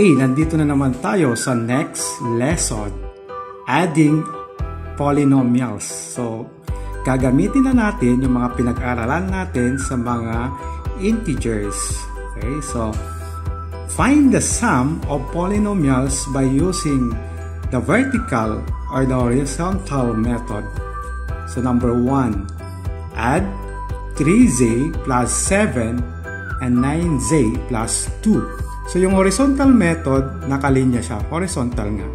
Okay, nandito na naman tayo sa next lesson, adding polynomials. So, gagamitin na natin yung mga pinag-aralan natin sa mga integers. Okay, so find the sum of polynomials by using the vertical or the horizontal method. So number 1, add 3z plus 7 and 9z plus 2. So, yung horizontal method, nakalinya siya. Horizontal nga.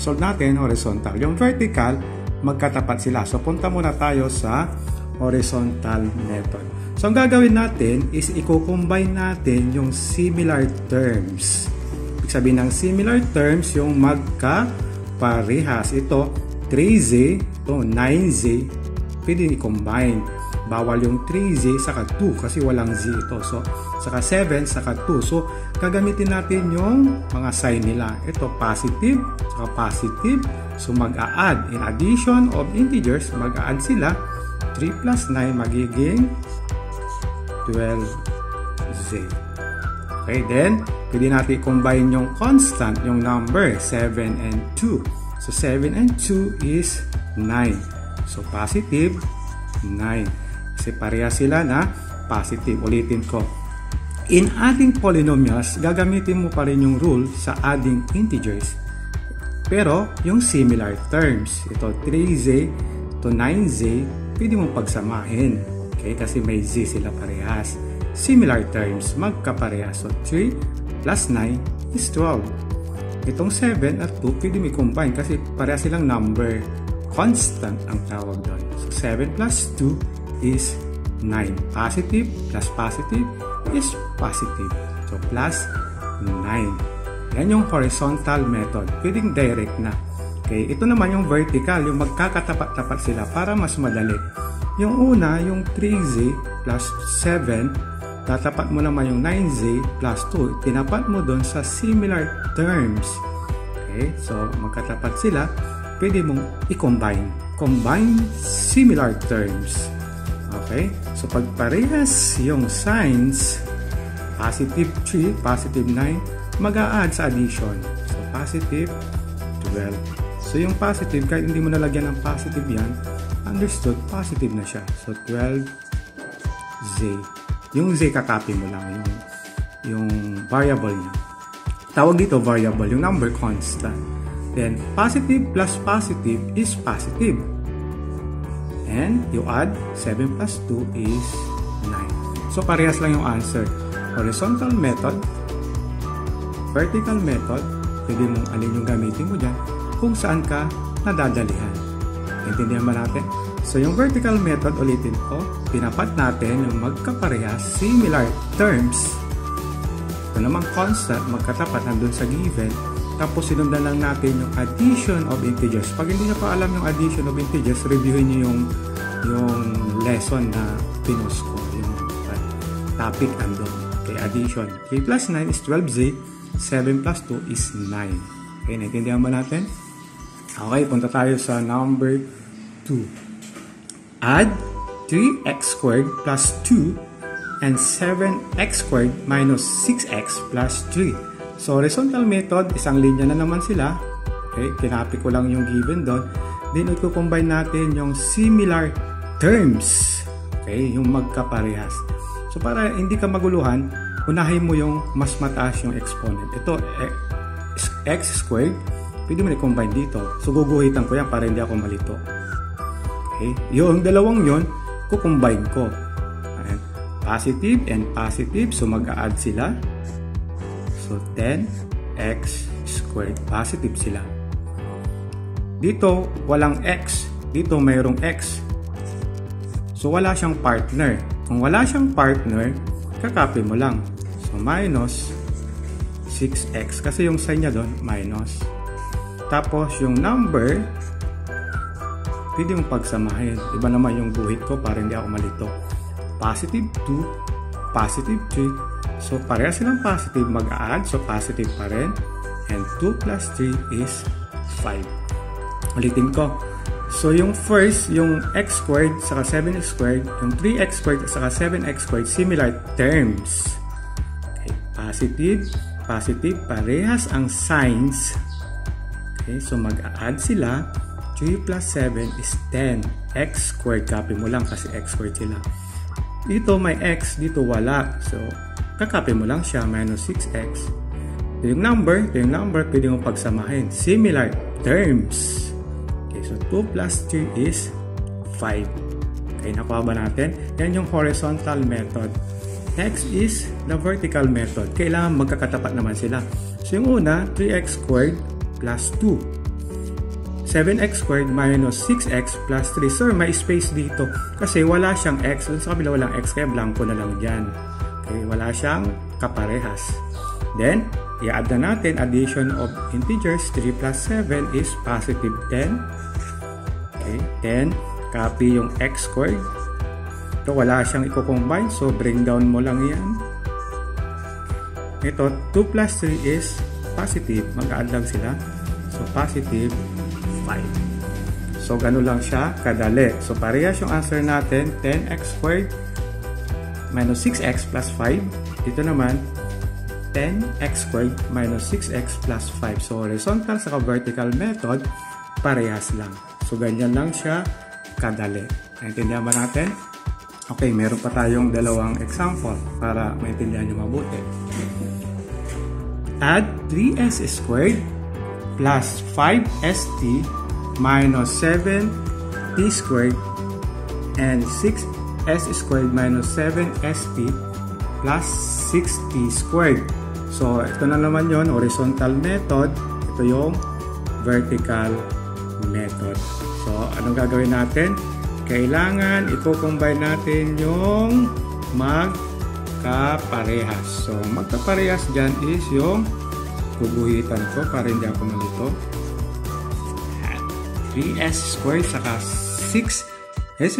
Solve natin, horizontal. Yung vertical, magkatapat sila. So, punta muna tayo sa horizontal method. So, ang gagawin natin is i-combine natin yung similar terms. Ibig sabihin ng similar terms, yung magkaparehas. Ito, 3z, ito, 9z, pwede i-combine. Bawal yung 3z saka 2 kasi walang z ito. So, saka 7 saka 2. So, gagamitin natin yung mga sign nila. Ito, positive saka positive. So, mag-a-add. In addition of integers, mag-a-add sila. 3 plus 9 magiging 12z. Okay, then, pwede natin combine yung constant, yung number, 7 and 2. So, 7 and 2 is 9. So, positive, 9. Kasi pareha sila na positive. Ulitin ko. In adding polynomials, gagamitin mo pa rin yung rule sa adding integers. Pero, yung similar terms. Ito, 3z to 9z, pwede mong pagsamahin. Okay? Kasi may z sila parehas. Similar terms, magkaparehas. So, 3 plus 9 is 12. Itong 7 at 2, pwede mo i-combine kasi pareha silang number. Constant ang tawag doon. So, 7 plus 2 is 9. Positive plus positive is positive. So, plus 9. Yan yung horizontal method. Pwedeng direct na. Okay, ito naman yung vertical. Yung magkakatapat-tapat sila para mas madali. Yung una, yung 3z plus 7. Tatapat mo naman yung 9z plus 2. Tinapat mo dun sa similar terms. Okay, so magkatapat sila. Pwede mong i-combine. Combine similar terms. Okay? So, pag parehas yung signs, positive 3, positive 9, mag-a-add sa addition. So, positive 12. So, yung positive, kahit hindi mo nalagyan ng positive yan, understood, positive na siya. So, 12z. Yung z, kakopy mo lang yung variable niya. Tawag dito variable, yung number constant. Then, positive plus positive is positive. And you add 7 plus 2 is 9. So, parehas lang yung answer. Horizontal method, vertical method, pwede mong alin yung gamitin mo dyan kung saan ka nadadalihan. Intindihan ba natin? So, yung vertical method, ulitin ko, pinapat natin yung magkaparehas, similar terms. Ito namang constant, magkatapat nandun sa given. Tapos, sinundan lang natin yung addition of integers. Pag hindi nyo pa alam yung addition of integers, reviewin nyo yung lesson na pinost ko. Yung topic andun. Okay, addition. 3 plus 9 is 12z. 7 plus 2 is 9. Okay, naintindihan ba natin? Okay, punta tayo sa number 2. Add 3x squared plus 2 and 7x squared minus 6x plus 3. So, horizontal method, isang linya na naman sila. Okay, kinapit ko lang yung given doon. Then, i-combine natin yung similar terms. Okay, yung magkaparehas. So, para hindi ka maguluhan, unahin mo yung mas mataas yung exponent. Ito, x squared, pwede mo i-combine dito. So, guguhitan ko yan para hindi ako malito. Okay, yung dalawang yun, kukombine ko. Ayan. Positive and positive, so mag-a-add sila. So, 10x squared. Positive sila. Dito, walang x. Dito, mayroong x. So, wala siyang partner. Kung wala siyang partner, kakopy mo lang. So, minus 6x. Kasi yung sign niya doon, minus. Tapos, yung number, pwede mong pagsamahin. Iba naman yung buhit ko para hindi ako malito. Positive 2, positive 3. So, pareha silang positive, mag-a-add. So, positive pa rin. And 2 plus 3 is 5. Ulitin ko. So, yung first, yung x squared, saka 7x squared, yung 3x squared, saka 7x squared, similar terms. Okay, positive positive, parehas ang signs. Okay, so mag-add sila. 3 plus 7 is 10. X squared, copy mo lang kasi X squared sila. Dito may X, dito wala. So, kakopy mo lang siya, minus 6X. Ito yung number, pwede mo pagsamahin. Similar terms. Okay, so 2 plus 3 is 5. Okay, nakuha ba natin? Yan yung horizontal method. Next is the vertical method. Kailangan magkakatapat naman sila. So, yung una, 3X squared plus 2. 7x squared minus 6x plus 3. Sir, may space dito kasi wala siyang x. Doon sa kabila walang x, kaya blanco na lang dyan. Okay, wala siyang kaparehas. Then, i-add na natin addition of integers. 3 plus 7 is positive 10. Okay, 10. Copy yung x squared. Ito, wala siyang i-combine. So, bring down mo lang yan. Ito, 2 plus 3 is positive. Mag-add lang sila. So, positive 5. So, gano'n lang siya kadali. So, parehas yung answer natin. 10x squared minus 6x plus 5. Dito naman, 10x squared minus 6x plus 5. So, horizontal saka vertical method, parehas lang. So, ganyan lang siya kadali. Naintindihan ba natin? Okay, meron pa tayong dalawang example para maintindihan nyo mabuti. Add 3s squared plus 5st minus 7t squared and 6s squared minus 7st plus 6t squared. So, ito na naman yon, horizontal method. Ito yung vertical method. So, anong gagawin natin? Kailangan i-combine natin yung magkaparehas. So, magkaparehas dyan is yung bubuhitan ko para hindi ako malito. 3s squared saka 6s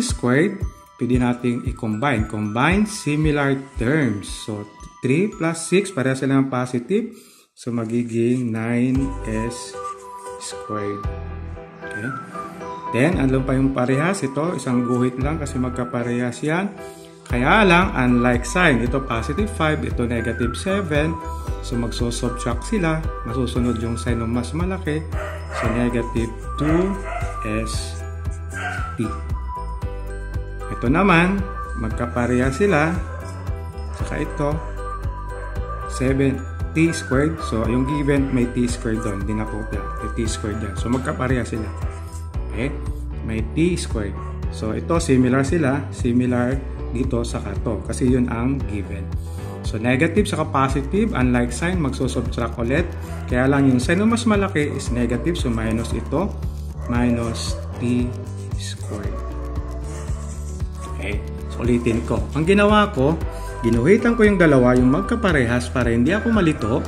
squared, pwede nating i-combine. Combine similar terms. So, 3 plus 6, pareha sila ng positive. So, magiging 9s squared. Okay. Then, andun pa yung parehas. Ito, isang guhit lang kasi magkaparehas yan. Kaya lang, unlike sign, ito positive 5, ito negative 7. So, magsusubtract sila. Masusunod yung sign ng mas malaki. So, negative 2st. Ito naman, magkapareha sila. Saka ito, 7t squared. So, yung given, may t squared doon. Hindi na po yan. May t squared yan. So, magkapareha sila. Okay? May t squared. So, ito, similar sila. Similar dito sa kato. Kasi yun ang given. So, negative saka positive, unlike sign, magsusubtract ulit. Kaya lang yung sign na mas malaki is negative. So, minus ito, minus t squared. Okay. So, ulitin ko. Ang ginawa ko, ginuhitan ko yung dalawa, yung magkaparehas para hindi ako malito.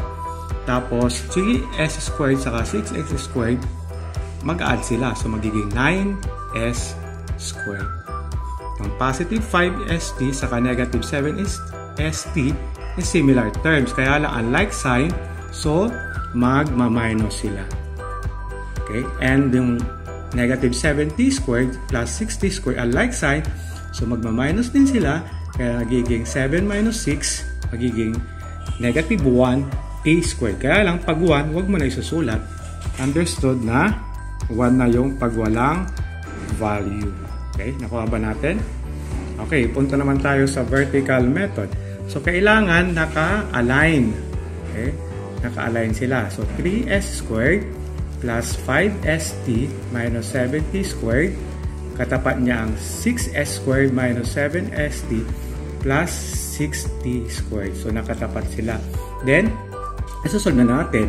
Tapos, 3s squared saka 6x squared, mag-add sila. So, magiging 9s squared. Ang positive 5st saka negative 7 is st in similar terms. Kaya lang, unlike sign, so, magma-minus sila. Okay? And yung negative 7t squared plus 6t squared, unlike sign, so, magma-minus din sila. Kaya nagiging 7 minus 6, magiging negative 1t squared. Kaya lang, pag 1, huwag mo na isusulat. Understood na 1 na yung pag walang value. Okay? Nakuha ba natin? Okay, punta naman tayo sa vertical method. So, kailangan naka-align. Okay? Naka-align sila. So, 3s squared plus 5st minus 7t squared. Katapat niya ang 6s squared minus 7st plus 6t squared. So, nakatapat sila. Then, isusolve na natin.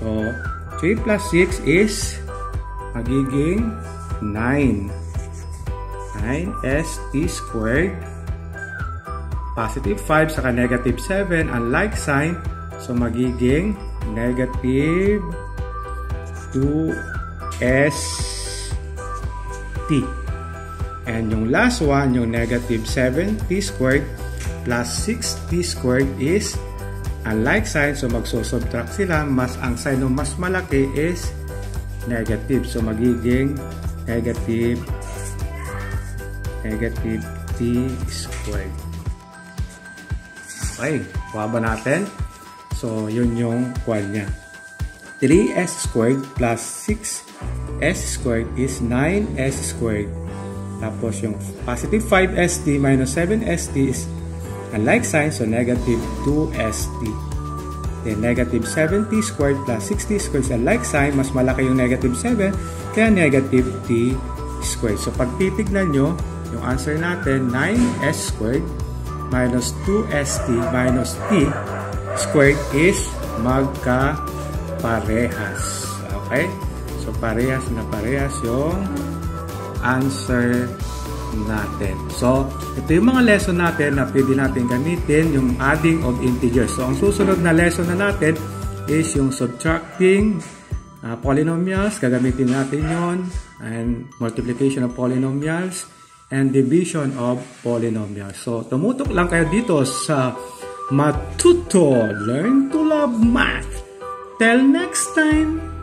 So, 3 plus 6 is magiging 9. 9st squared, positive 5 saka negative 7, unlike sign, so magiging negative 2st. And yung last one, yung negative 7t squared plus 6t squared is unlike sign, so magsusubtract sila, mas ang sign ng mas malaki is negative, so magiging negative t squared. Okay, kuha ba natin? So yun yung kwan niya. 3s squared plus 6s squared is 9s squared. Tapos yung positive 5st minus 7st is unlike sign, so negative 2st. Then negative 7t squared plus 6t squared is unlike sign, mas malaki yung negative 7, kaya negative t squared. So pag titignan nyo, yung answer natin, 9s squared minus 2st minus t squared is magkaparehas. Okay? So parehas na parehas yung answer natin. So ito yung mga lesson natin na pwede natin gamitin yung adding of integers. So ang susunod na lesson na natin is yung subtracting polynomials. Gagamitin natin yon, and multiplication of polynomials and division of polynomials. So tumutok lang kayo dito sa Matuto Learn to Love Math. Till next time.